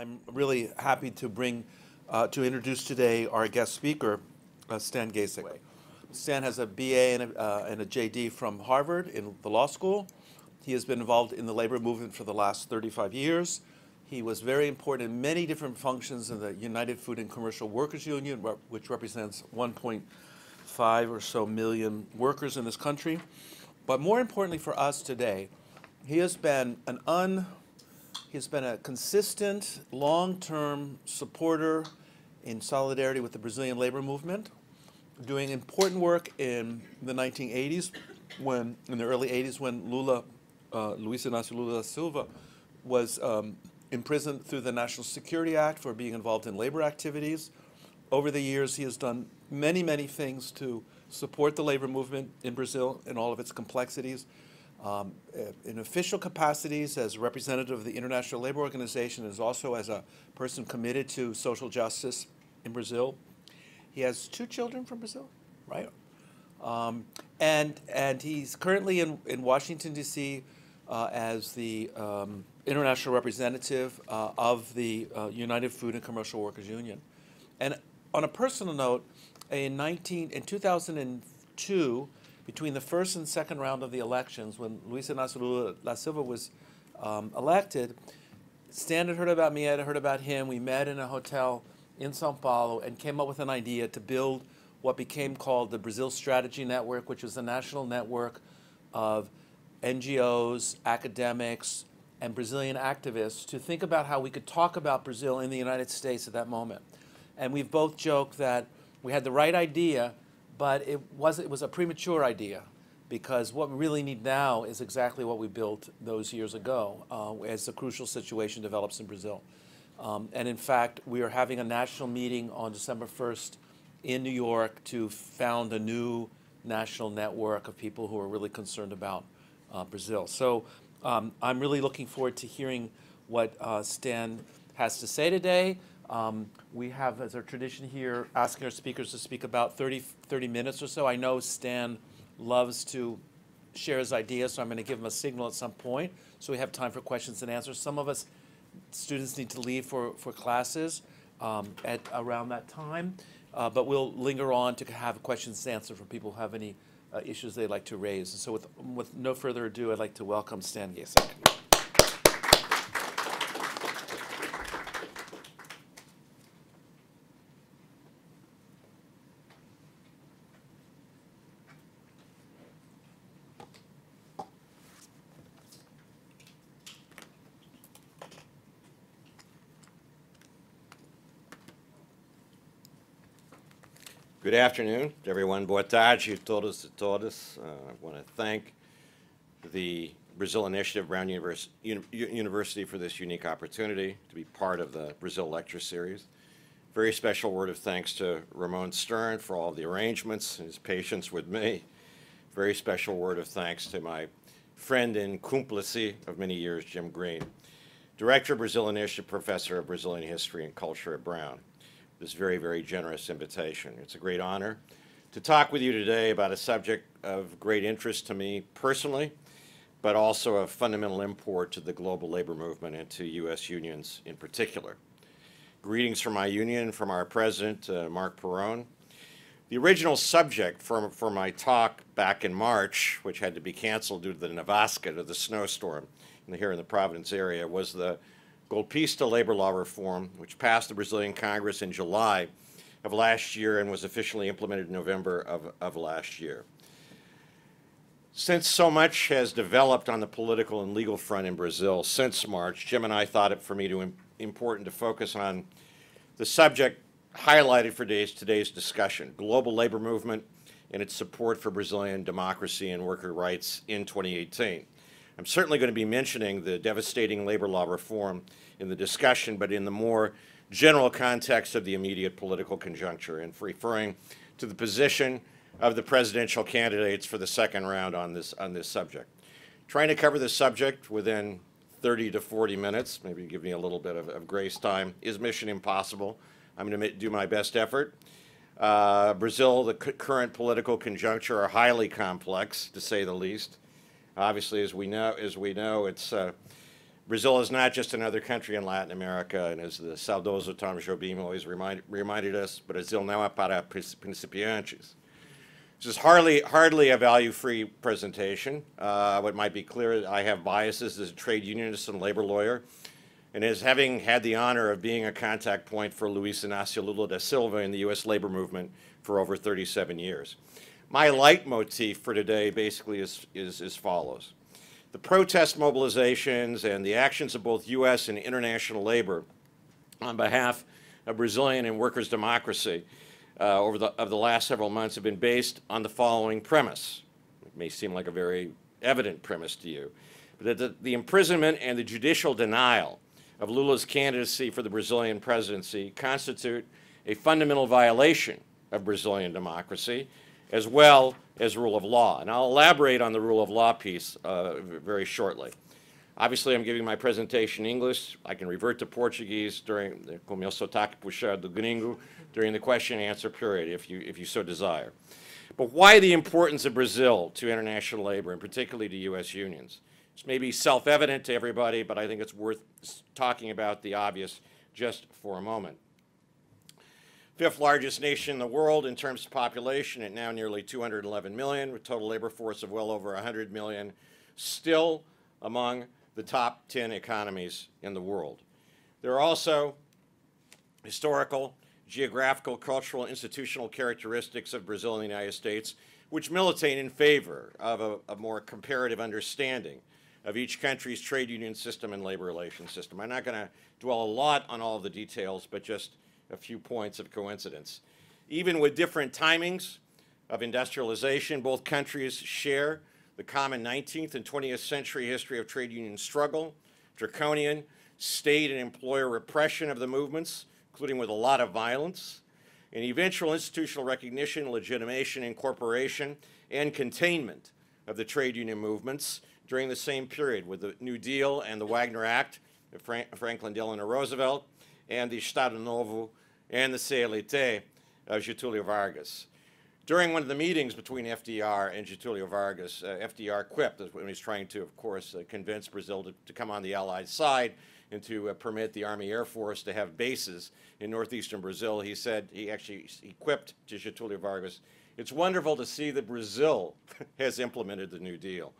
I'm really happy to bring, to introduce today our guest speaker, Stan Gacek. Stan has a BA and a JD from Harvard in the law school. He has been involved in the labor movement for the last 35 years. He was very important in many different functions in the United Food and Commercial Workers Union, which represents 1.5 or so million workers in this country. But more importantly for us today, he has been a consistent, long-term supporter in solidarity with the Brazilian labor movement, doing important work in the 1980s, in the early 80s when Lula, Luis Inácio Lula da Silva, was imprisoned through the National Security Act for being involved in labor activities. Over the years, he has done many, many things to support the labor movement in Brazil in all of its complexities. In official capacities as representative of the International Labor Organization, is also as a person committed to social justice in Brazil. He has two children from Brazil, right? And he's currently in Washington, D.C. As the international representative of the United Food and Commercial Workers Union. And on a personal note, in 2002, between the first and second round of the elections, when Luis Inácio Lula da Silva was elected, Stan had heard about me, I had heard about him. We met in a hotel in Sao Paulo and came up with an idea to build what became called the Brazil Strategy Network, which was a national network of NGOs, academics, and Brazilian activists to think about how we could talk about Brazil in the United States at that moment. And we've both joked that we had the right idea, but it was a premature idea, because what we really need now is exactly what we built those years ago as the crucial situation develops in Brazil. And in fact, we are having a national meeting on December 1st in New York to found a new national network of people who are really concerned about Brazil. So I'm really looking forward to hearing what Stan has to say today. We have, as our tradition here, asking our speakers to speak about 30 minutes or so. I know Stan loves to share his ideas, so I'm going to give him a signal at some point so we have time for questions and answers. Some of us students need to leave for classes at around that time, but we'll linger on to have questions and answers for people who have any issues they'd like to raise. And so with no further ado, I'd like to welcome Stan Gacek. Good afternoon to everyone. Boa tarde a todos e todas. I want to thank the Brazil Initiative, Brown University, for this unique opportunity to be part of the Brazil Lecture Series. Very special word of thanks to Ramon Stern for all the arrangements and his patience with me. Very special word of thanks to my friend and cúmplice of many years, Jim Green, Director of Brazil Initiative, Professor of Brazilian History and Culture at Brown. This very, very generous invitation. It's a great honor to talk with you today about a subject of great interest to me personally, but also of fundamental import to the global labor movement and to U.S. unions in particular. Greetings from my union, from our president, Mark Perrone. The original subject for my talk back in March, which had to be canceled due to the nevasca, to the snowstorm here in the Providence area, was the Golpista labor law reform, which passed the Brazilian Congress in July of last year and was officially implemented in November of last year. Since so much has developed on the political and legal front in Brazil since March, Jim and I thought it for me too important to focus on the subject highlighted for today's discussion, global labor movement and its support for Brazilian democracy and worker rights in 2018. I'm certainly going to be mentioning the devastating labor law reform in the discussion, but in the more general context of the immediate political conjuncture and referring to the position of the presidential candidates for the second round on this subject. Trying to cover this subject within 30 to 40 minutes, maybe give me a little bit of grace time, is mission impossible. I'm going to do my best effort. Brazil, the current political conjuncture are highly complex, to say the least. Obviously, as we know, it's Brazil is not just another country in Latin America, and as the saudoso Tom Jobim always reminded us, Brazil não é para principiantes. This is hardly a value-free presentation. What might be clear, I have biases as a trade unionist and labor lawyer, and as having had the honor of being a contact point for Luis Inácio Lula da Silva in the U.S. labor movement for over 37 years. My leitmotif for today basically is as follows. The protest mobilizations and the actions of both U.S. and international labor on behalf of Brazilian and workers' democracy over the last several months have been based on the following premise. It may seem like a very evident premise to you, but the imprisonment and the judicial denial of Lula's candidacy for the Brazilian presidency constitute a fundamental violation of Brazilian democracy, as well as rule of law. And I'll elaborate on the rule of law piece very shortly. Obviously, I'm giving my presentation in English. I can revert to Portuguese during the "com meu sotaque puxado do gringo" during the question and answer period, if you so desire. But why the importance of Brazil to international labor, and particularly to U.S. unions? This may be self-evident to everybody, but I think it's worth talking about the obvious just for a moment. Fifth largest nation in the world in terms of population, at now nearly 211 million, with total labor force of well over 100 million, still among the top 10 economies in the world. There are also historical, geographical, cultural, and institutional characteristics of Brazil and the United States, which militate in favor of a more comparative understanding of each country's trade union system and labor relations system. I'm not going to dwell a lot on all the details, but just a few points of coincidence. Even with different timings of industrialization, both countries share the common 19th and 20th century history of trade union struggle, draconian state and employer repression of the movements, including with a lot of violence, and eventual institutional recognition, legitimation, incorporation, and containment of the trade union movements during the same period with the New Deal and the Wagner Act of Franklin Delano Roosevelt, and the Estado Novo, and the CLT of Getulio Vargas. During one of the meetings between FDR and Getulio Vargas, FDR quipped when he was trying to, of course, convince Brazil to come on the Allied side and to permit the Army Air Force to have bases in northeastern Brazil. He said, he quipped to Getulio Vargas, "It's wonderful to see that Brazil has implemented the New Deal."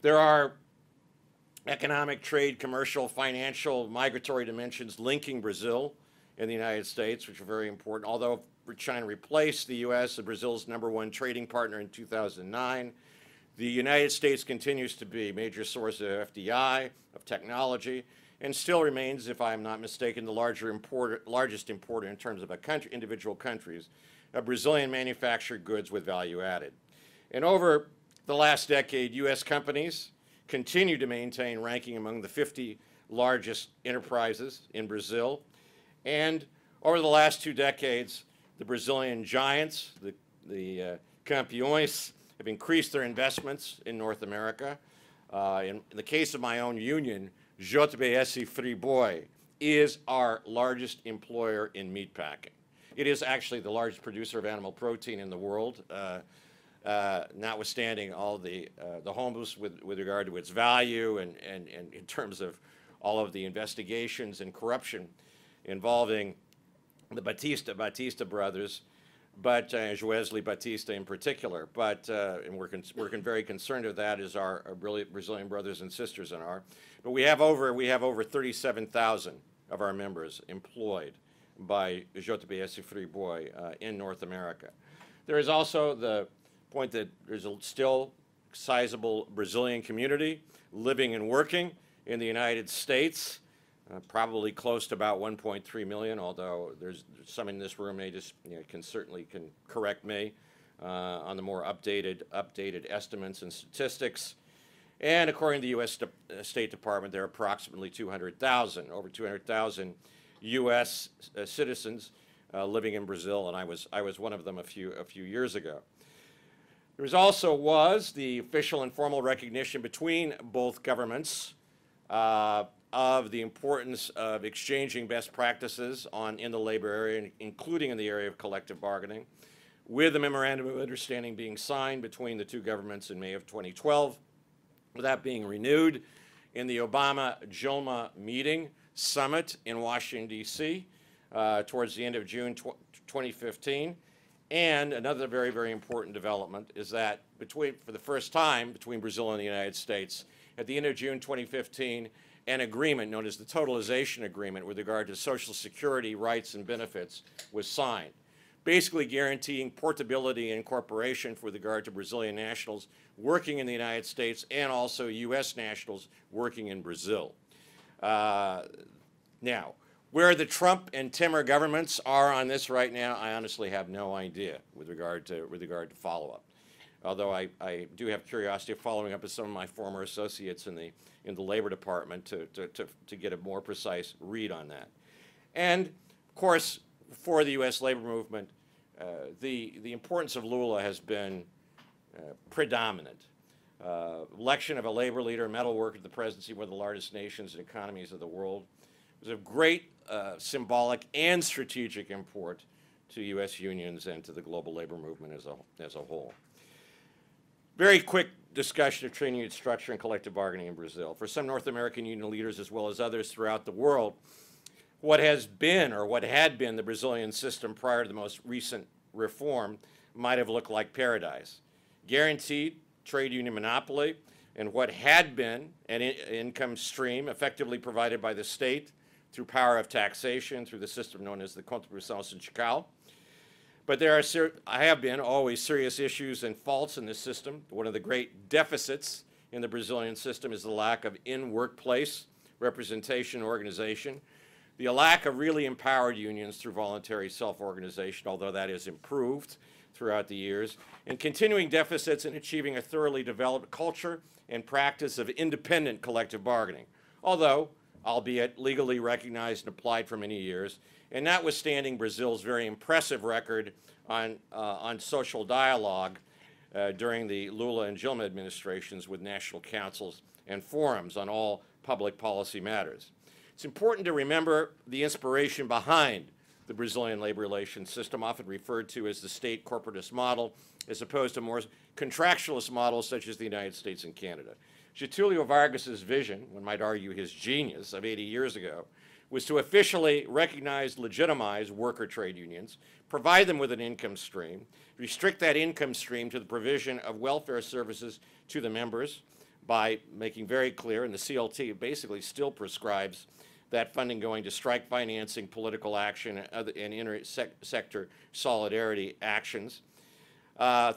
There are economic, trade, commercial, financial, migratory dimensions linking Brazil and the United States, which are very important. Although China replaced the U.S. as Brazil's #1 trading partner in 2009, the United States continues to be a major source of FDI, of technology, and still remains, if I am not mistaken, the largest importer in terms of individual countries of Brazilian manufactured goods with value added. And over the last decade, U.S. companies continue to maintain ranking among the 50 largest enterprises in Brazil. And over the last 2 decades, the Brazilian giants, the campeões, have increased their investments in North America. In the case of my own union, JBS Friboi is our largest employer in meatpacking. It is actually the largest producer of animal protein in the world. Notwithstanding all the homeless with regard to its value and in terms of all of the investigations and corruption involving the Batista brothers, but Joesley Batista in particular. But and we're very concerned of that as our Brazilian brothers and sisters are. But we have over 37,000 of our members employed by JBS Friboi in North America. There is also the point that there's a still sizable Brazilian community living and working in the United States, probably close to about 1.3 million, although there's some in this room may just, can certainly correct me on the more updated estimates and statistics. And according to the U.S. State Department, there are approximately over 200,000 U.S. Citizens living in Brazil, and I was one of them a few years ago. There also was the official and formal recognition between both governments of the importance of exchanging best practices in the labor area, including in the area of collective bargaining, with a memorandum of understanding being signed between the two governments in May of 2012, with that being renewed in the Obama-Dilma meeting summit in Washington, D.C. Towards the end of June 2015. And another very, very important development is that for the first time between Brazil and the United States, at the end of June 2015, an agreement known as the Totalization Agreement with regard to Social Security rights and benefits was signed, basically guaranteeing portability and incorporation with regard to Brazilian nationals working in the United States and also U.S. nationals working in Brazil. Now, where the Trump and Temer governments are on this right now, I honestly have no idea with regard to follow-up. Although I do have curiosity of following up with some of my former associates in the Labor Department to get a more precise read on that. And of course, for the U.S. labor movement, the importance of Lula has been predominant. Election of a labor leader, metal worker to the presidency of one of the largest nations and economies of the world. It was of great symbolic and strategic import to U.S. unions and to the global labor movement as a whole. Very quick discussion of trade union structure and collective bargaining in Brazil. For some North American union leaders as well as others throughout the world, what has been or what had been the Brazilian system prior to the most recent reform might have looked like paradise. Guaranteed trade union monopoly and what had been an income stream effectively provided by the state through power of taxation, through the system known as the Contribuição Sindical. But there have been always serious issues and faults in this system. One of the great deficits in the Brazilian system is the lack of in-workplace representation and organization, the lack of really empowered unions through voluntary self-organization, although that is improved throughout the years, and continuing deficits in achieving a thoroughly developed culture and practice of independent collective bargaining, although, albeit legally recognized and applied for many years, and notwithstanding Brazil's very impressive record on social dialogue during the Lula and Dilma administrations with national councils and forums on all public policy matters. It's important to remember the inspiration behind the Brazilian labor relations system, often referred to as the state corporatist model, as opposed to more contractualist models such as the United States and Canada. Getulio Vargas's vision, one might argue his genius, of 80 years ago, was to officially recognize, legitimize worker trade unions, provide them with an income stream, restrict that income stream to the provision of welfare services to the members by making very clear, and the CLT basically still prescribes that funding going to strike financing, political action, and, inter-sector solidarity actions.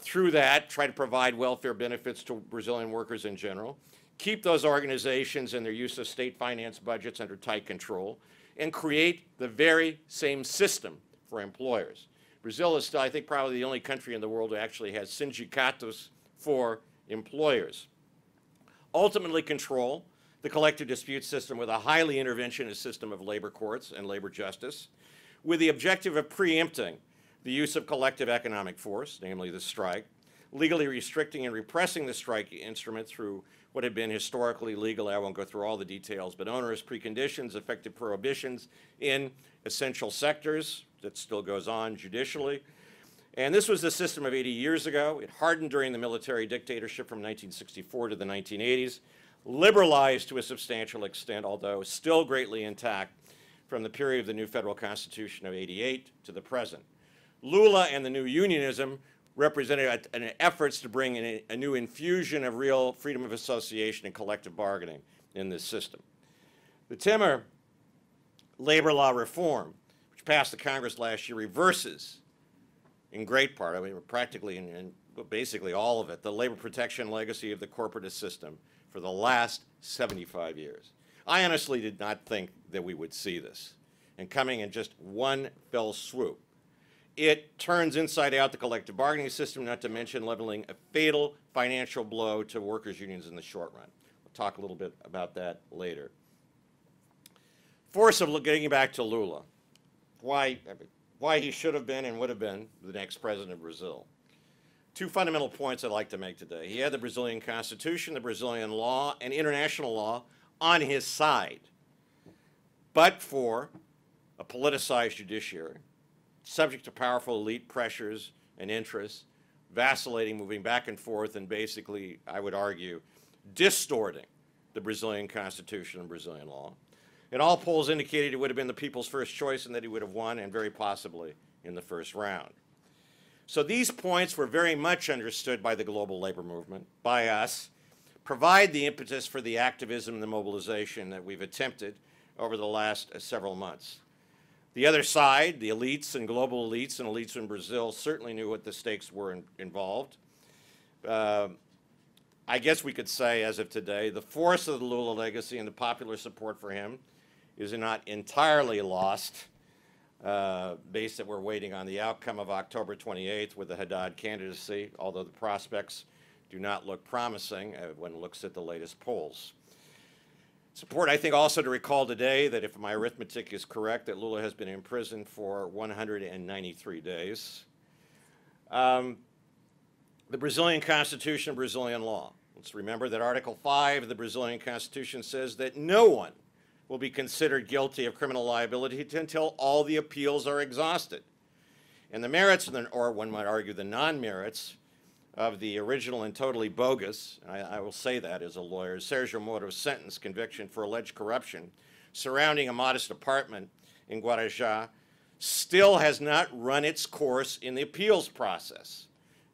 Through that, try to provide welfare benefits to Brazilian workers in general, keep those organizations and their use of state finance budgets under tight control, and create the very same system for employers. Brazil is still, I think, probably the only country in the world that actually has sindicatos for employers. Ultimately control the collective dispute system with a highly interventionist system of labor courts and labor justice, with the objective of preempting the use of collective economic force, namely the strike, legally restricting and repressing the strike instrument through what had been historically legal, I won't go through all the details, but onerous preconditions, effective prohibitions in essential sectors, that still goes on judicially. And this was the system of 80 years ago. It hardened during the military dictatorship from 1964 to the 1980s. Liberalized to a substantial extent, although still greatly intact, from the period of the new federal constitution of 88 to the present. Lula and the new unionism represented an efforts to bring in a new infusion of real freedom of association and collective bargaining in this system. The Temer labor law reform, which passed the Congress last year, reverses in great part, I mean practically and basically all of it, the labor protection legacy of the corporatist system for the last 75 years. I honestly did not think that we would see this, and coming in just one fell swoop. It turns inside out the collective bargaining system, not to mention leveling a fatal financial blow to workers' unions in the short run. We'll talk a little bit about that later. Force of getting back to Lula, why he should have been and would have been the next president of Brazil. Two fundamental points I'd like to make today. He had the Brazilian Constitution, the Brazilian law, and international law on his side, but for a politicized judiciary, subject to powerful elite pressures and interests, vacillating, moving back and forth, and basically, I would argue, distorting the Brazilian Constitution and Brazilian law. And all polls indicated he would have been the people's first choice and that he would have won, and very possibly in the first round. So these points were very much understood by the global labor movement, by us, provide the impetus for the activism and the mobilization that we've attempted over the last several months. The other side, the elites and global elites and elites in Brazil, certainly knew what the stakes were involved. I guess we could say, as of today, the force of the Lula legacy and the popular support for him is not entirely lost, based that we're waiting on the outcome of October 28th with the Haddad candidacy, although the prospects do not look promising when it looks at the latest polls. It's important, I think, also to recall today that if my arithmetic is correct, that Lula has been in prison for 193 days. The Brazilian Constitution and Brazilian law. Let's remember that Article 5 of the Brazilian Constitution says that no one will be considered guilty of criminal liability until all the appeals are exhausted. And the merits, or one might argue the non-merits, of the original and totally bogus, and I will say that as a lawyer, Sergio Moro's sentence conviction for alleged corruption surrounding a modest apartment in Guarajá still has not run its course in the appeals process.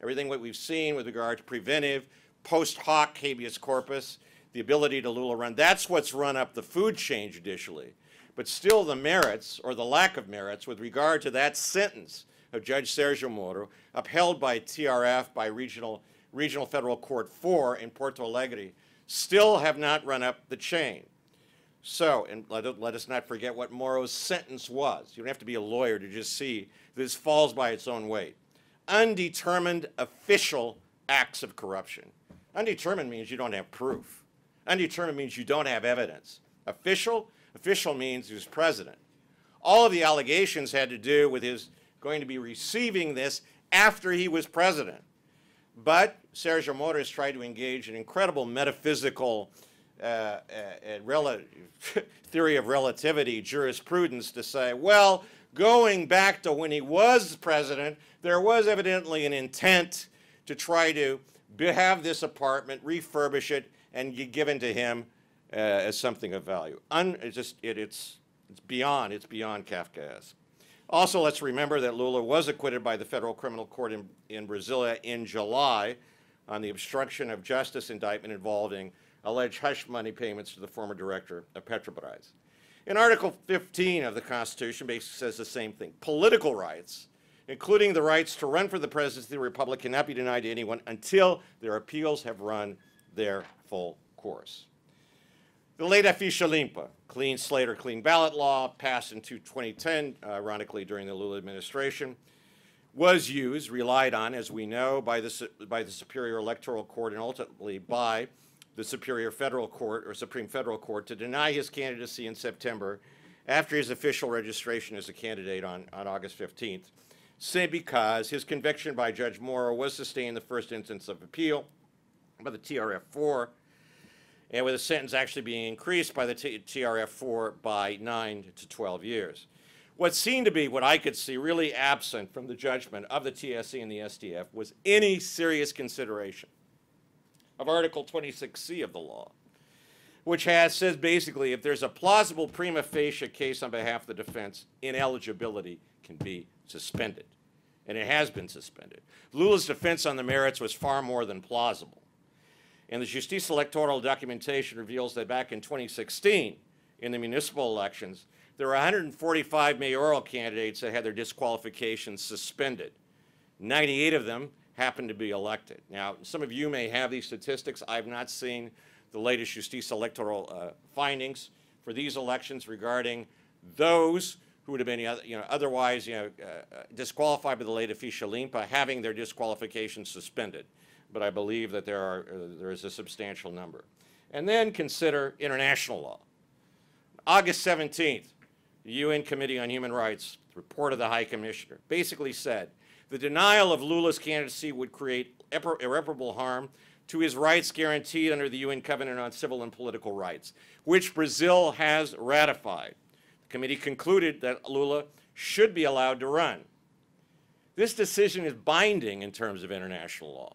Everything that we've seen with regard to preventive, post hoc habeas corpus, the ability to Lula run, that's what's run up the food chain judicially. But still the merits, or the lack of merits, with regard to that sentence of Judge Sergio Moro, upheld by TRF, by Regional Federal Court 4 in Porto Alegre, still have not run up the chain. So, and let us not forget what Moro's sentence was. You don't have to be a lawyer to just see this falls by its own weight. Undetermined official acts of corruption. Undetermined means you don't have proof. Undetermined means you don't have evidence. Official means he was president. All of the allegations had to do with his going to be receiving this after he was president. But Sergio Moro has tried to engage in incredible metaphysical theory of relativity jurisprudence to say, well, going back to when he was president, there was evidently an intent to try to have this apartment, refurbish it, and be given to him as something of value. It's beyond Kafkaesque. Also, let's remember that Lula was acquitted by the Federal Criminal Court in Brasilia in July on the obstruction of justice indictment involving alleged hush money payments to the former director of Petrobras. And Article 15 of the Constitution basically says the same thing. Political rights, including the rights to run for the presidency of the republic, cannot be denied to anyone until their appeals have run their full course. The late Ficha Limpa, clean slate or clean ballot law, passed in 2010, ironically during the Lula administration, was used, relied on, as we know, by the Superior Electoral Court and ultimately by the Superior Federal Court or Supreme Federal Court to deny his candidacy in September after his official registration as a candidate on August 15th, simply because his conviction by Judge Moro was sustained the first instance of appeal by the TRF-4, and with the sentence actually being increased by the TRF-4 by 9 to 12 years. What seemed to be, what I could see, really absent from the judgment of the TSE and the STF was any serious consideration of Article 26C of the law, which says basically if there's a plausible prima facie case on behalf of the defense, ineligibility can be suspended. And it has been suspended. Lula's defense on the merits was far more than plausible. And the Justiça Eleitoral documentation reveals that back in 2016, in the municipal elections, there were 145 mayoral candidates that had their disqualifications suspended. 98 of them happened to be elected. Now, some of you may have these statistics. I've not seen the latest Justiça Eleitoral findings for these elections regarding those who would have been otherwise disqualified by the late Ficha Limpa having their disqualifications suspended. But I believe that there is a substantial number. And then consider international law. August 17th, the UN Committee on Human Rights, the report of the High Commissioner, basically said the denial of Lula's candidacy would create irreparable harm to his rights guaranteed under the UN Covenant on Civil and Political Rights, which Brazil has ratified. The committee concluded that Lula should be allowed to run. This decision is binding in terms of international law,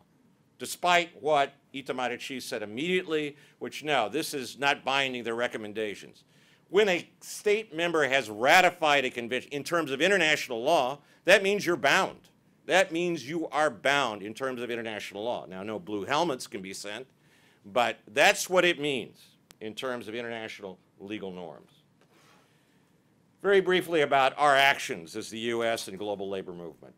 despite what Itamaraty said immediately, which now this is not binding, their recommendations. When a state member has ratified a convention in terms of international law, that means you're bound. That means you are bound in terms of international law. Now, no blue helmets can be sent, but that's what it means in terms of international legal norms. Very briefly about our actions as the U.S. and global labor movement.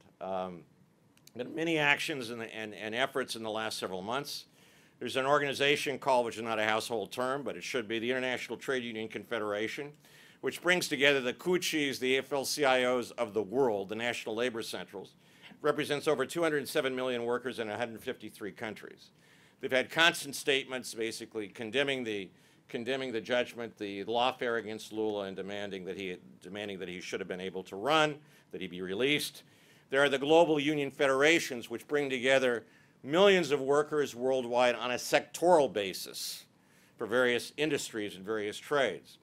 Many actions and efforts in the last several months. There's an organization called, which is not a household term, but it should be, the International Trade Union Confederation, which brings together the CUCHIs, the AFL-CIOs of the world, the National Labor Centrals, represents over 207 million workers in 153 countries. They've had constant statements basically condemning the judgment, the lawfare against Lula, and demanding that he should have been able to run, that he be released. There are the global union federations, which bring together millions of workers worldwide on a sectoral basis for various industries and various trades.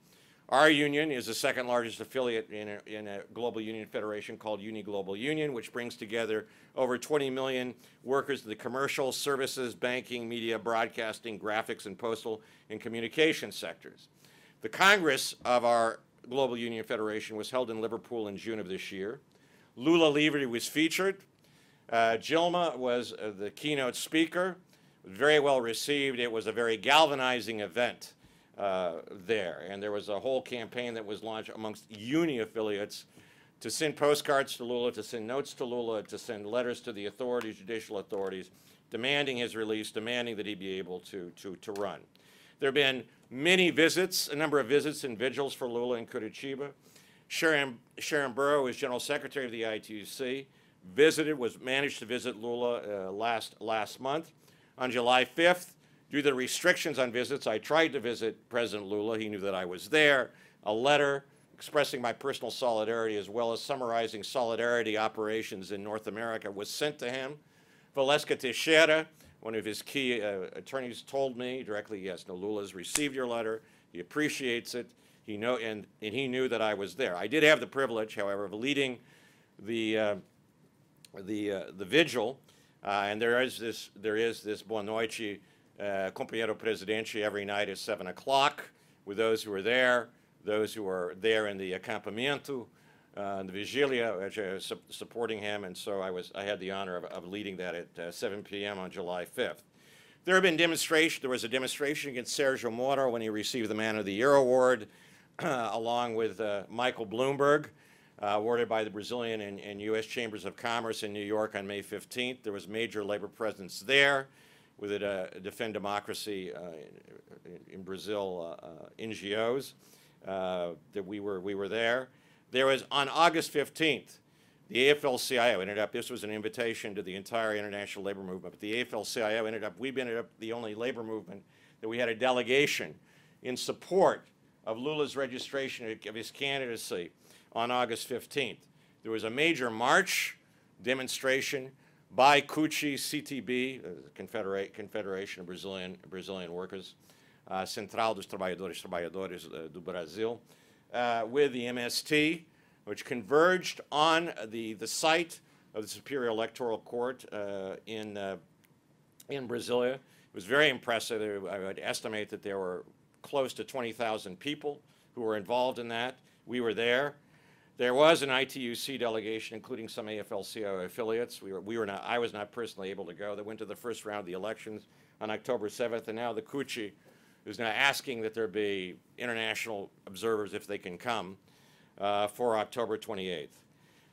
Our union is the second largest affiliate in a global union federation called UniGlobal Union, which brings together over 20 million workers in the commercial, services, banking, media, broadcasting, graphics, and postal and communication sectors. The Congress of our global union federation was held in Liverpool in June of this year. Lula Livre was featured. Dilma was the keynote speaker, very well received. It was a very galvanizing event there, and there was a whole campaign that was launched amongst uni affiliates to send postcards to Lula, to send notes to Lula, to send letters to the authorities, judicial authorities, demanding his release, demanding that he be able to run. There have been many visits, a number of visits and vigils for Lula in Curitiba. Sharon Burrow is General Secretary of the ITUC. Managed to visit Lula last month. On July 5th, due to the restrictions on visits, I tried to visit President Lula. He knew that I was there. A letter expressing my personal solidarity as well as summarizing solidarity operations in North America was sent to him. Valesca Teixeira, one of his key attorneys, told me directly, yes, no, Lula's received your letter. He appreciates it. And he knew that I was there. I did have the privilege, however, of leading the vigil, and there is this Boa Noite Companheiro Presidente every night at 7 o'clock with those who are there, in the acampamento, the vigilia, which are supporting him, and so I had the honor of leading that at 7 p.m. on July 5th. There have been demonstrations. There was a demonstration against Sergio Moro when he received the Man of the Year award, along with Michael Bloomberg, awarded by the Brazilian and U.S. Chambers of Commerce in New York on May 15th. There was major labor presence there with it, Defend Democracy in Brazil NGOs that we were there. There was, on August 15th, the AFL-CIO ended up, this was an invitation to the entire international labor movement, but the AFL-CIO ended up, we've ended up the only labor movement that we had a delegation in support of Lula's registration of his candidacy. On August 15th, there was a major march demonstration by CUCHI CTB, the Confederation of Brazilian Workers, Central dos Trabalhadores do Brasil, with the MST, which converged on the site of the Superior Electoral Court in Brasilia. It was very impressive. I would estimate that there were close to 20,000 people who were involved in that. We were there. There was an ITUC delegation, including some AFL-CIO affiliates. I was not personally able to go. They went to the first round of the elections on October 7th, and now the CUCHI is now asking that there be international observers, if they can come, for October 28th.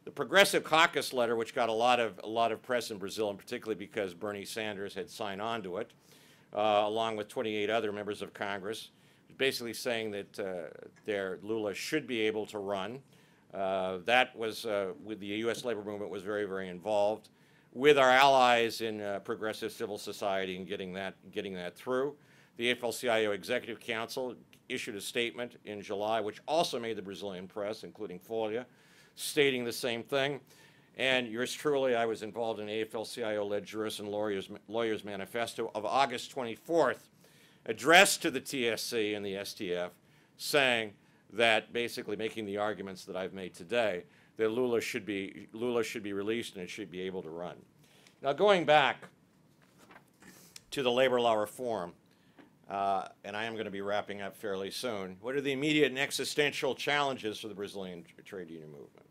The Progressive Caucus letter, which got a lot of press in Brazil, and particularly because Bernie Sanders had signed on to it, along with 28 other members of Congress, basically saying that Lula should be able to run. That was, with the U.S. labor movement was very, very involved with our allies in progressive civil society in getting that through. The AFL-CIO Executive Council issued a statement in July, which also made the Brazilian press, including Folha, stating the same thing. And yours truly, I was involved in AFL-CIO-led Jurists and Lawyers Manifesto of August 24th, addressed to the TSC and the STF, saying, that basically making the arguments that I've made today, that Lula should be released and it should be able to run. Now, going back to the labor law reform, and I am going to be wrapping up fairly soon. What are the immediate and existential challenges for the Brazilian trade union movement?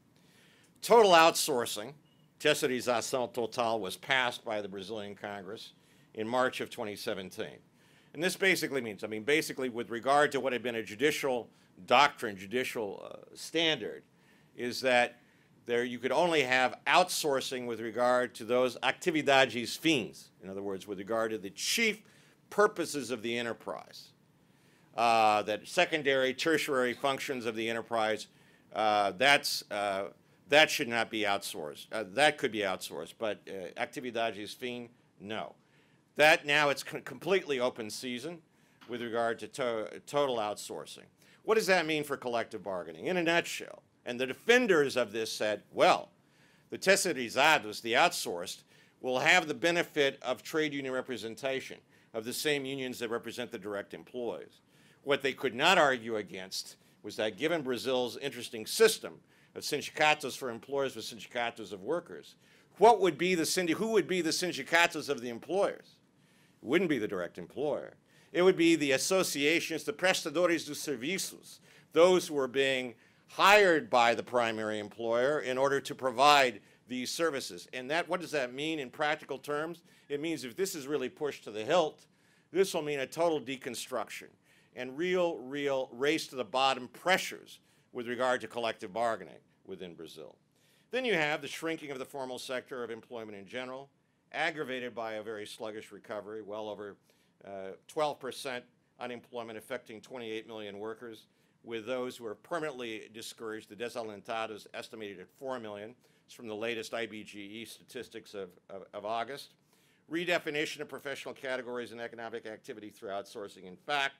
Total outsourcing, Terceirização total, was passed by the Brazilian Congress in March of 2017. And this basically means, basically with regard to what had been a judicial doctrine, judicial standard, is that there you could only have outsourcing with regard to those atividades fins, in other words, with regard to the chief purposes of the enterprise, that secondary, tertiary functions of the enterprise, that should not be outsourced. That could be outsourced, but atividades fins, no. That now it's completely open season with regard to total outsourcing. What does that mean for collective bargaining? In a nutshell, and the defenders of this said, well, the terceirizados, the outsourced, will have the benefit of trade union representation of the same unions that represent the direct employees. What they could not argue against was that given Brazil's interesting system of sindicatos for employers with sindicatos of workers, what would be the who would be the sindicatos of the employers? It wouldn't be the direct employer. It would be the associations, the prestadores dos serviços, those who are being hired by the primary employer in order to provide these services. And that, what does that mean in practical terms? It means if this is really pushed to the hilt, this will mean a total deconstruction and real race to the bottom pressures with regard to collective bargaining within Brazil. Then you have the shrinking of the formal sector of employment in general, aggravated by a very sluggish recovery, well over 12% unemployment affecting 28 million workers, with those who are permanently discouraged, the desalentados, estimated at 4 million. It's from the latest IBGE statistics of August. Redefinition of professional categories and economic activity through outsourcing. In fact,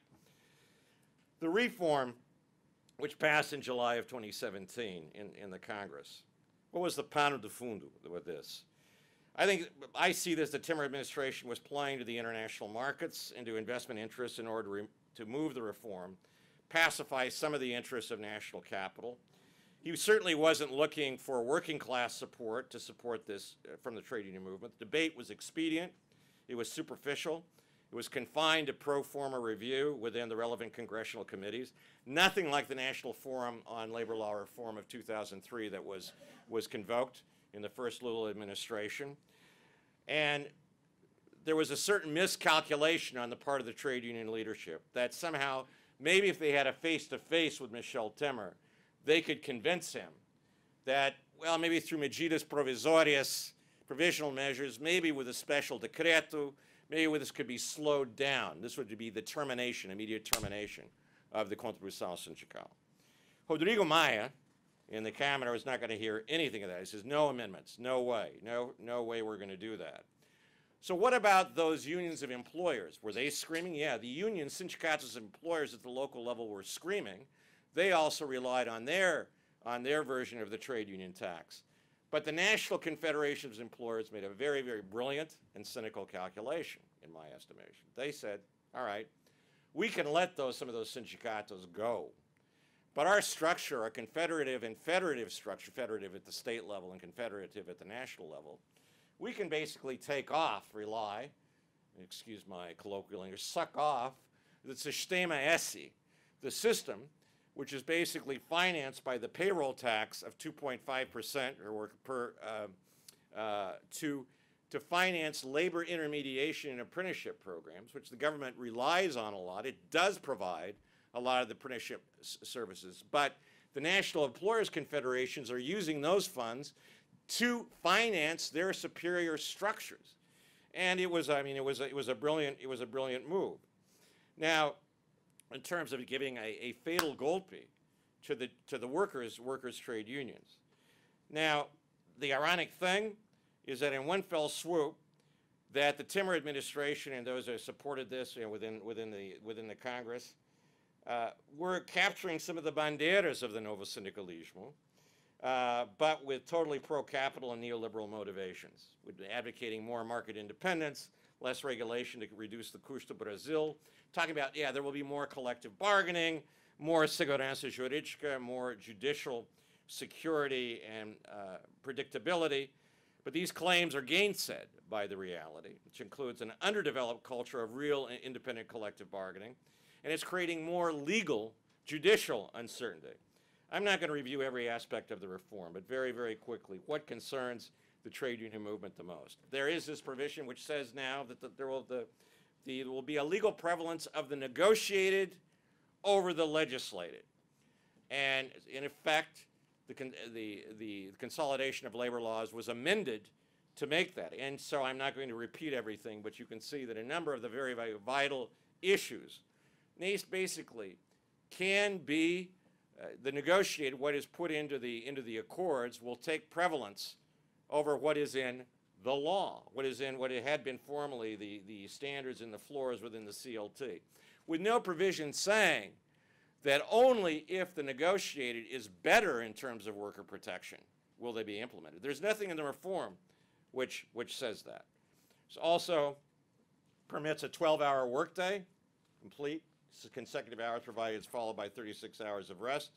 the reform, which passed in July of 2017 in the Congress, what was the pano de fundo with this? I see this, the Temer administration was playing to the international markets and to investment interests in order to move the reform, pacify some of the interests of national capital. He certainly wasn't looking for working class support to support this from the trade union movement. The debate was expedient. It was superficial. It was confined to pro forma review within the relevant congressional committees. Nothing like the National Forum on Labor Law Reform of 2003 that was convoked in the first Lula administration. And there was a certain miscalculation on the part of the trade union leadership that somehow, maybe if they had a face-to-face with Michel Temer, they could convince him that, well, maybe through medidas provisórias, provisional measures, maybe with a special decreto, maybe this could be slowed down. This would be the termination, immediate termination of the Contribuição Sindical. Rodrigo Maia in the Camera was not going to hear anything of that. He says, no amendments, no way, no way we're going to do that. So what about those unions of employers? Were they screaming? Yeah, the union sindicatos of employers at the local level were screaming. They also relied on their version of the trade union tax. But the National Confederation of Employers made a very brilliant and cynical calculation, in my estimation. They said, all right, we can let some of those sindicatos go, but our structure, our confederative and federative structure, federative at the state level and confederative at the national level, we can basically take off, rely, excuse my colloquial language, suck off the sistema esse, the system which is basically financed by the payroll tax of 2.5% or per to finance labor intermediation and apprenticeship programs, which the government relies on a lot. It does provide a lot of the apprenticeship services, but the National Employers Confederations are using those funds to finance their superior structures, and it was, it was a brilliant move. Now, in terms of giving a fatal golpe to the workers' trade unions. Now, the ironic thing is that in one fell swoop, that the Temer administration and those that supported this within the Congress were capturing some of the banderas of the Novo Sindicalismo, but with totally pro-capital and neoliberal motivations, with advocating more market independence, less regulation to reduce the custo Brazil, talking about, yeah, there will be more collective bargaining, more segurança jurídica, more judicial security and predictability. But these claims are gainsaid by the reality, which includes an underdeveloped culture of real and independent collective bargaining, and it's creating more legal, judicial uncertainty. I'm not going to review every aspect of the reform, but very, very quickly, what concerns the trade union movement the most? There is this provision which says now that there will be a legal prevalence of the negotiated over the legislated. And in effect, the consolidation of labor laws was amended to make that. And so I'm not going to repeat everything, but you can see that a number of the very, very vital issues, these basically can be the negotiated, what is put into the accords will take prevalence over what is in the law, what is in what it had been formerly the standards and the floors within the CLT, with no provision saying that only if the negotiated is better in terms of worker protection will they be implemented. There's nothing in the reform which says that. It also permits a 12-hour workday, complete consecutive hours provided is followed by 36 hours of rest.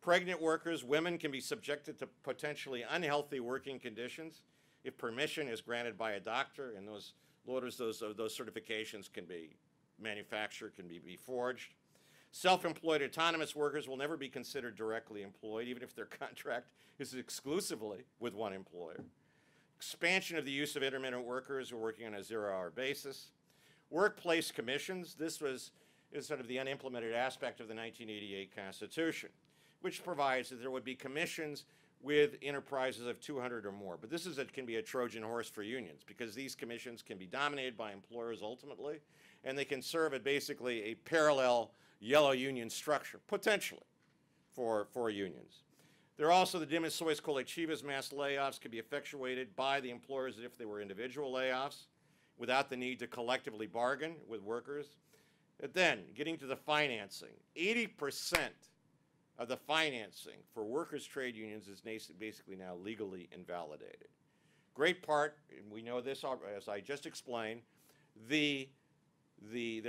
Pregnant workers, women, can be subjected to potentially unhealthy working conditions if permission is granted by a doctor, and those orders, those certifications can be manufactured, can be forged. Self-employed autonomous workers will never be considered directly employed, even if their contract is exclusively with one employer. Expansion of the use of intermittent workers who are working on a zero-hour basis. Workplace commissions. This is sort of the unimplemented aspect of the 1988 Constitution, which provides that there would be commissions with enterprises of 200 or more. But this is it can be a Trojan horse for unions, because these commissions can be dominated by employers ultimately, and they can serve at basically a parallel yellow union structure, potentially, for unions. There are also the demissões coletivas, mass layoffs could be effectuated by the employers if they were individual layoffs, without the need to collectively bargain with workers. And then, getting to the financing, 80% of the financing for workers' trade unions is basically now legally invalidated. Great part, and we know this as I just explained, there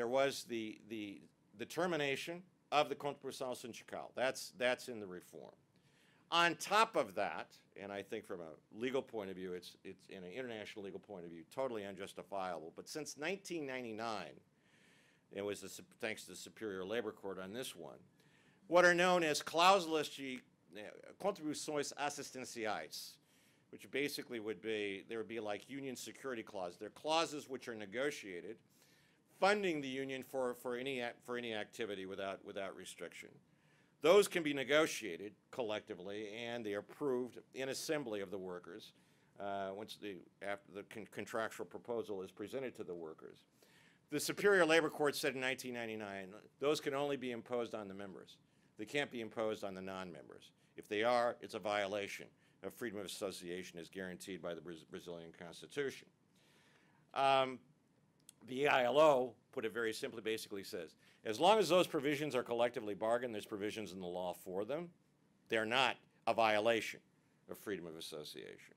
was the termination of the Contribuição Sindical. That's in the reform. On top of that, and I think from a legal point of view, it's in an international legal point of view, totally unjustifiable. But since 1999, it was thanks to the Superior Labor Court on this one, what are known as cláusulas de contribuições assistenciais, which basically would be, there would be like union security clauses. They're clauses which are negotiated, funding the union for any activity without restriction. Those can be negotiated collectively, and they are approved in assembly of the workers once after the contractual proposal is presented to the workers. The Superior Labor Court said in 1999, those can only be imposed on the members. They can't be imposed on the non-members. If they are, it's a violation of freedom of association as guaranteed by the Brazilian Constitution. The ILO put it very simply, basically says, as long as those provisions are collectively bargained, there's provisions in the law for them, they're not a violation of freedom of association.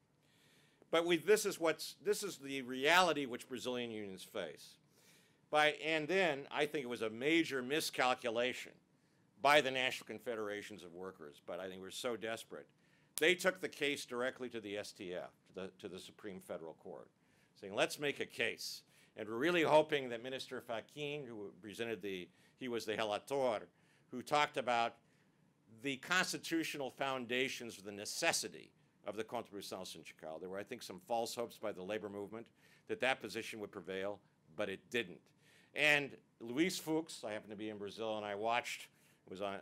But this is the reality which Brazilian unions face. And then I think it was a major miscalculation by the National Confederations of Workers, but I think we're so desperate. They took the case directly to the STF, to the Supreme Federal Court, saying, let's make a case. And we're really hoping that Minister Fachin, who presented he was the relator, who talked about the constitutional foundations for the necessity of the Contribuição Sindical. There were, I think, some false hopes by the labor movement that that position would prevail, but it didn't. And Luis Fuchs, I happened to be in Brazil, and I watched on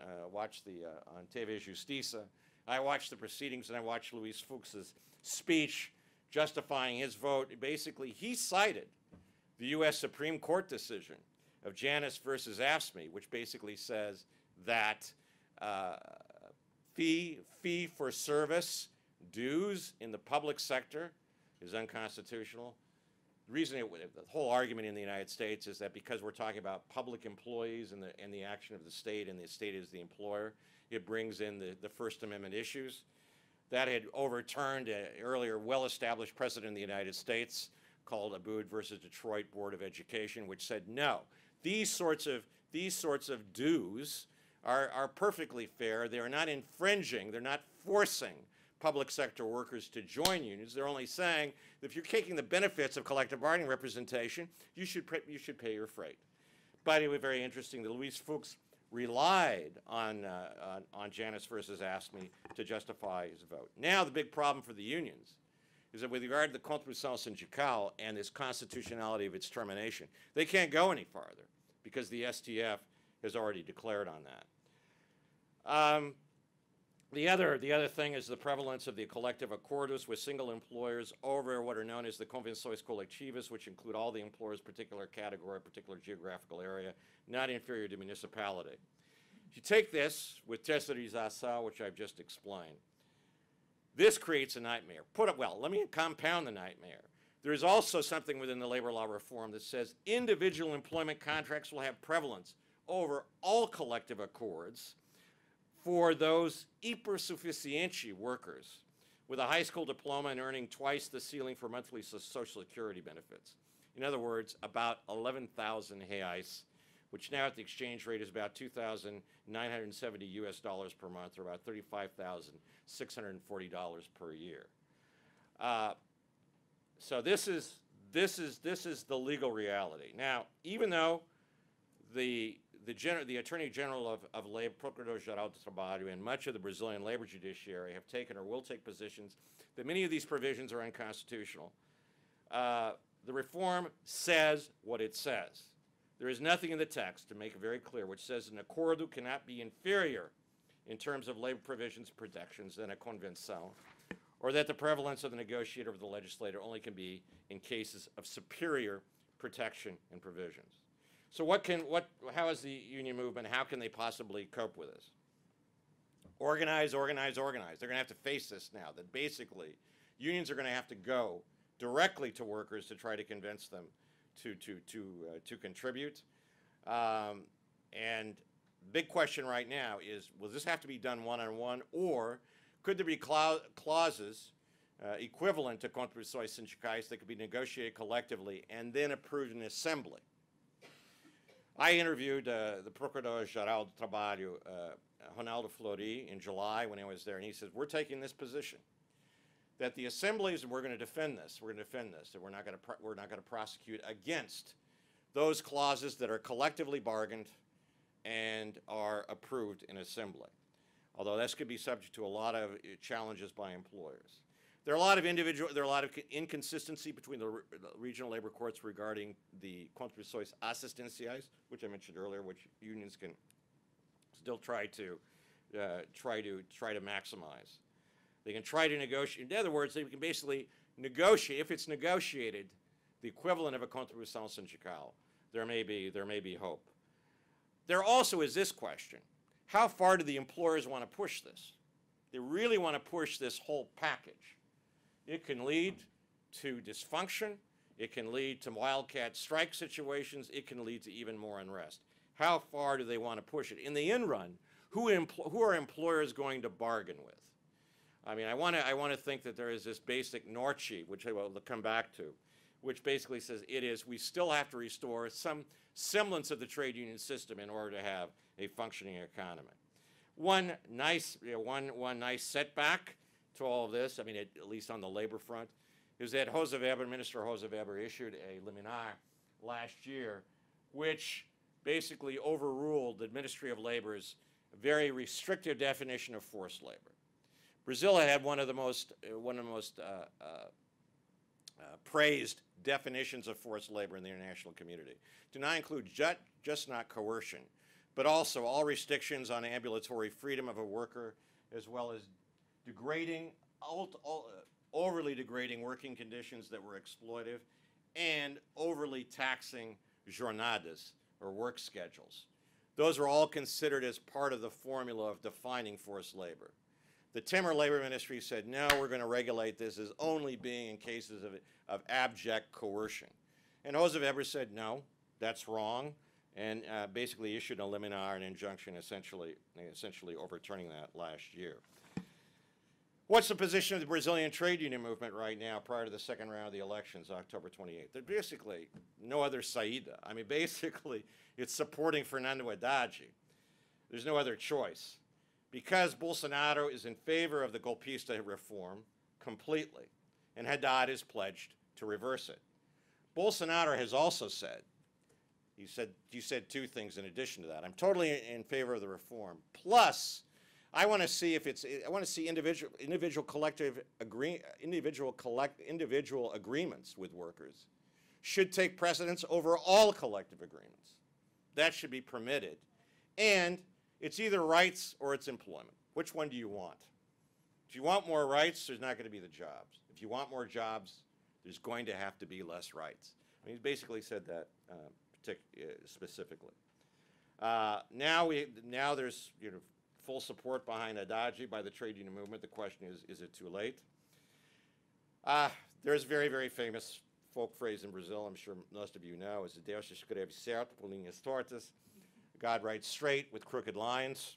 TV Justiça. I watched the proceedings, and I watched Luis Fuchs's speech justifying his vote. Basically, he cited the U.S. Supreme Court decision of Janus versus AFSCME, which basically says that fee for service dues in the public sector is unconstitutional. The reason the whole argument in the United States is that because we're talking about public employees and the action of the state, and the state is the employer, it brings in the First Amendment issues. That had overturned an earlier well-established precedent in the United States called Abood versus Detroit Board of Education, which said no, these sorts of dues are perfectly fair. They are not infringing, they're not forcing public sector workers to join unions. They're only saying that if you're taking the benefits of collective bargaining representation, you should pay your freight. By the way, very interesting that Luis Fuchs relied on Janus versus AFSCME to justify his vote. Now the big problem for the unions is that with regard to the Contribuição Sindical and its constitutionality of its termination, they can't go any farther because the STF has already declared on that. The other thing is the prevalence of the collective accordos with single employers over what are known as the convenções coletivas, which include all the employers, particular category, particular geographical area, not inferior to municipality. If you take this with Terceirização, which I've just explained, this creates a nightmare. Let me compound the nightmare. There is also something within the labor law reform that says individual employment contracts will have prevalence over all collective accords for those hipersuficiente workers with a high school diploma and earning twice the ceiling for monthly Social Security benefits. In other words, about 11,000 reais, which now at the exchange rate is about $2,970 per month, or about $35,640 per year. So this is the legal reality. Now, even though the Attorney General of Labor, Procurador Geral do Trabalho, and much of the Brazilian labor judiciary have taken or will take positions that many of these provisions are unconstitutional, the reform says what it says. There is nothing in the text, to make it very clear, which says an acordo cannot be inferior in terms of labor provisions protections than a convenção, or that the prevalence of the negotiator of the legislator only can be in cases of superior protection and provisions. So how is the union movement, how can they possibly cope with this? Organize, organize, organize. They're going to have to face this now, that basically unions are going to have to go directly to workers to try to convince them to contribute. And the big question right now is, will this have to be done one-on-one, or could there be clauses equivalent to contribuições sindicais that could be negotiated collectively and then approved in assembly? I interviewed the Procurador Geral do Trabalho, Ronaldo Flori, in July when I was there, and he says, we're taking this position, that the assemblies, and we're going to defend this, that we're not going to prosecute against those clauses that are collectively bargained and are approved in assembly. Although this could be subject to a lot of challenges by employers. There are a lot of inconsistency between the regional labor courts regarding the contribuições assistenciais, which I mentioned earlier, which unions can still try to maximize. They can try to negotiate. In other words, they can basically negotiate. If it's negotiated, the equivalent of a contribuição sindical, there may be hope. There also is this question: how far do the employers want to push this? They really want to push this whole package. It can lead to dysfunction. It can lead to wildcat strike situations. It can lead to even more unrest. How far do they want to push it? In the end run, who are employers going to bargain with? I mean, I want to think that there is this basic Norchi, which I will come back to, which basically says we still have to restore some semblance of the trade union system in order to have a functioning economy. One nice setback to all of this, I mean, at least on the labor front, is that Jose Weber, Minister Jose Weber, issued a liminar last year, which basically overruled the Ministry of Labor's very restrictive definition of forced labor. Brazil had one of the most praised definitions of forced labor in the international community, to not include just not coercion, but also all restrictions on ambulatory freedom of a worker, as well as degrading, overly degrading working conditions that were exploitive, and overly taxing jornadas, or work schedules. Those are all considered as part of the formula of defining forced labor. The Timor Labor Ministry said, no, we're going to regulate this as only being in cases of abject coercion. And Jose Weber said, no, that's wrong, and basically issued a liminar, an injunction, essentially overturning that last year. What's the position of the Brazilian trade union movement right now prior to the second round of the elections, October 28th? There's basically no other saída. I mean, basically, it's supporting Fernando Haddad. There's no other choice because Bolsonaro is in favor of the Golpista reform completely, and Haddad is pledged to reverse it. Bolsonaro has also said, you said two things in addition to that. I'm totally in favor of the reform. Plus, I want to see individual agreements with workers should take precedence over all collective agreements. That should be permitted. And it's either rights or it's employment. Which one do you want? If you want more rights, there's not going to be the jobs. If you want more jobs, there's going to have to be less rights. I mean, he basically said that specifically. Now there's full support behind Haddad by the trade union movement. The question is it too late? There's a very, very famous folk phrase in Brazil, I'm sure most of you know, is Deus escreve certo com linhas tortas. God writes straight with crooked lines.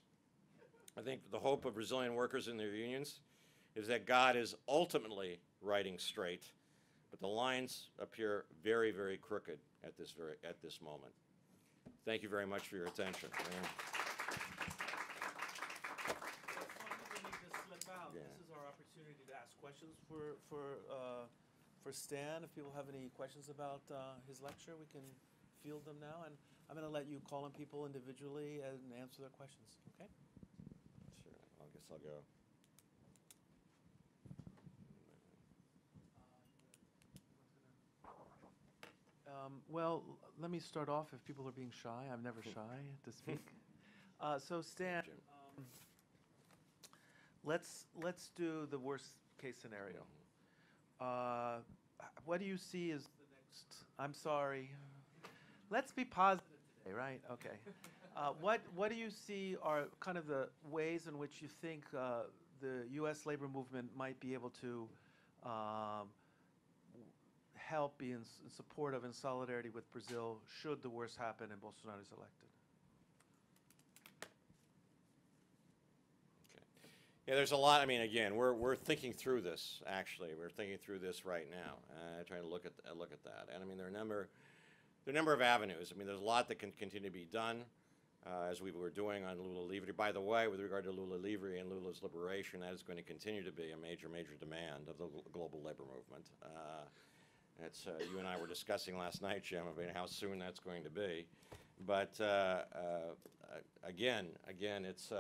I think the hope of Brazilian workers in their unions is that God is ultimately writing straight, but the lines appear very, very crooked at this moment. Thank you very much for your attention. Questions for Stan. If people have any questions about his lecture, we can field them now. And I'm going to let you call on people individually and answer their questions. Okay? Sure. I guess I'll go. Well, let me start off. If people are being shy, I'm never shy to speak. So Stan, let's do the worst case scenario. What do you see as the next? I'm sorry. Let's be positive today, right? Okay. What do you see are kind of the ways in which you think the U.S. labor movement might be able to help, be in support of, in solidarity with Brazil, should the worst happen and Bolsonaro is elected? Yeah, there's a lot. I mean, again, we're thinking through this. Actually, we're thinking through this right now, trying to look at that. And I mean, there are a number of avenues. I mean, there's a lot that can continue to be done, as we were doing on Lula Livre. By the way, with regard to Lula Livre and Lula's liberation, that is going to continue to be a major demand of the global labor movement. That's you and I were discussing last night, Jim, about how soon that's going to be. But again, it's.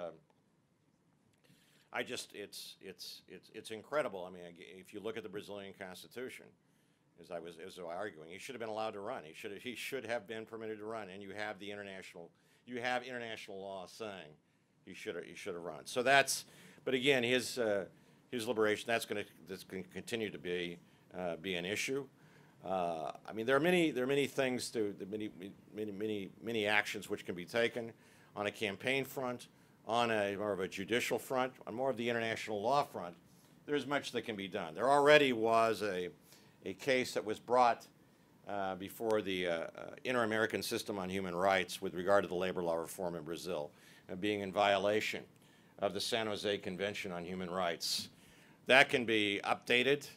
It's incredible. I mean, if you look at the Brazilian Constitution, as I was arguing, he should have been allowed to run. He should have been permitted to run. And you have international law saying he should have run. So that's. But again, his liberation, that's going to continue to be an issue. I mean, there are many actions which can be taken on a campaign front. On a more of a judicial front, on more of the international law front, there's much that can be done. There already was a case that was brought before the Inter-American System on Human Rights with regard to the labor law reform in Brazil being in violation of the San Jose Convention on Human Rights. That can be updated.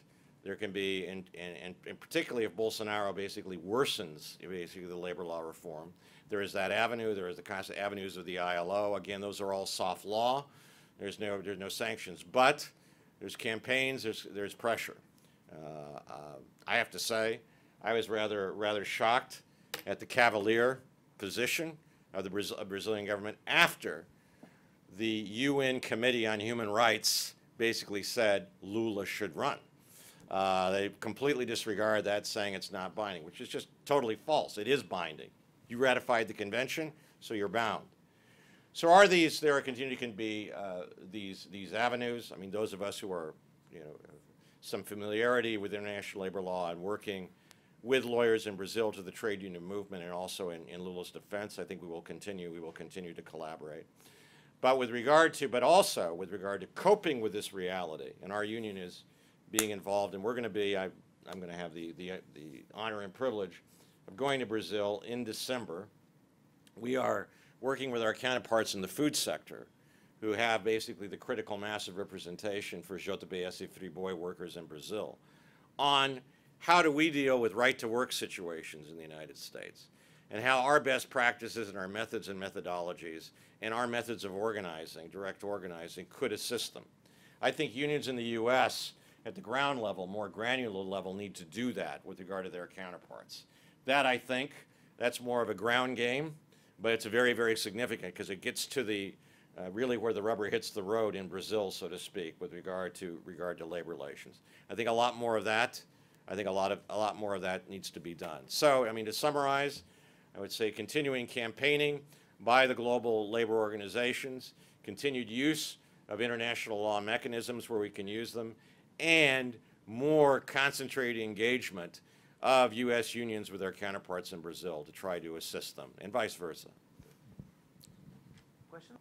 There can be, and particularly if Bolsonaro basically worsens the labor law reform, there is that avenue. There is the constant avenues of the ILO. Again, those are all soft law. There's no sanctions, but there's campaigns. There's pressure. I have to say, I was rather shocked at the cavalier position of the Brazilian government after the UN Committee on Human Rights basically said Lula should run. They completely disregard that, saying it's not binding, which is just totally false. It is binding. You ratified the convention, so you're bound. So are these? There continue to be these avenues. I mean, those of us who are, some familiarity with international labor law and working with lawyers in Brazil to the trade union movement and also in Lula's defense, I think we will continue to collaborate. But also with regard to coping with this reality, and our union is being involved, and we're going to be, I'm going to have the honor and privilege of going to Brazil in December. We are working with our counterparts in the food sector who have basically the critical mass of representation for JBS and Friboi workers in Brazil on how do we deal with right-to-work situations in the United States. and how our best practices and our methods and methodologies and our methods of organizing, direct organizing, could assist them. I think unions in the U.S. at the ground level, more granular level, need to do that with regard to their counterparts. That, I think, that's more of a ground game, but it's very, very significant because it gets to the really where the rubber hits the road in Brazil, so to speak, with regard to labor relations. I think a lot more of that. I think a lot more of that needs to be done. So, I mean, to summarize, I would say continuing campaigning by the global labor organizations, continued use of international law mechanisms where we can use them, and more concentrated engagement of U.S. unions with their counterparts in Brazil to try to assist them, and vice versa. Questions?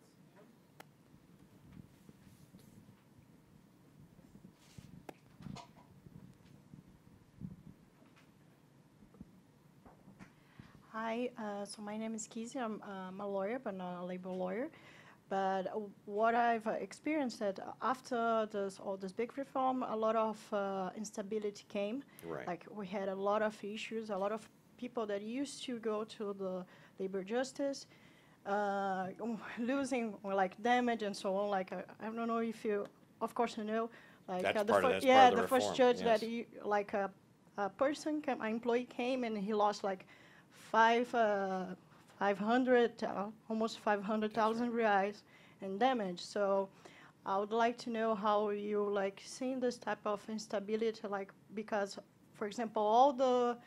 Hi, so my name is Kizzy. I'm a lawyer, but not a labor lawyer. But what I've experienced that after all this big reform, a lot of instability came. Right. Like we had a lot of issues, a lot of people that used to go to the labor justice, losing like damage and so on. Like I don't know if you, of course you know, like the first judge yes. that you, like a person, an employee came and he lost like 500,000 reais in damage. So I would like to know how you like seeing this type of instability, like because, for example, all the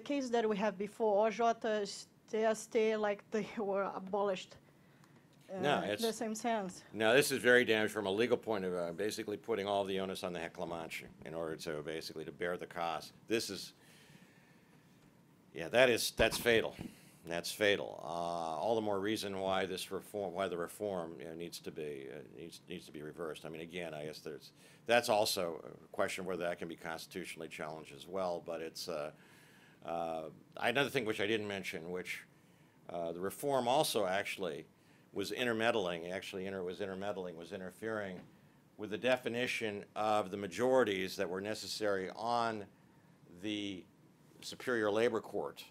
cases that we have before, OJ, TST, like they were abolished. No, it's the same sense. No, this is very damaged from a legal point of view. I'm basically putting all the onus on the reclamante in order to basically to bear the cost. This is. Yeah, that's fatal. That's fatal. All the more reason why this reform, why the reform needs to be reversed. I mean, again, I guess that's also a question whether that can be constitutionally challenged as well. But it's another thing which I didn't mention, which the reform also actually was intermeddling. Actually, was interfering with the definition of the majorities that were necessary on the Superior Labor Court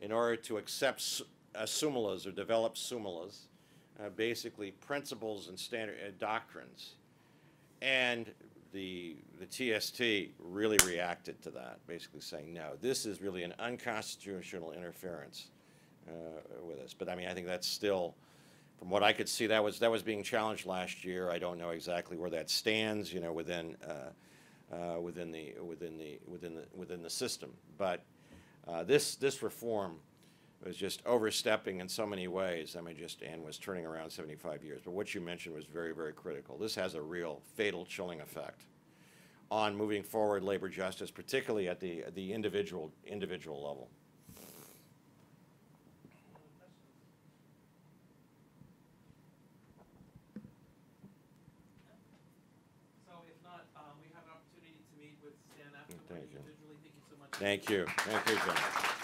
in order to accept súmulas or develop súmulas, basically principles and standard doctrines. And the TST really reacted to that, basically saying, no, this is really an unconstitutional interference with us. But I mean, I think that's still, from what I could see, that was being challenged last year. I don't know exactly where that stands, you know, within the system, but this reform was just overstepping in so many ways. I mean, just and was turning around 75 years. But what you mentioned was very, very critical. This has a real fatal chilling effect on moving forward labor justice, particularly at the individual level. Thank you. Thank you, John.